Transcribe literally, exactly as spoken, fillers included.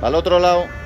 Para el otro lado.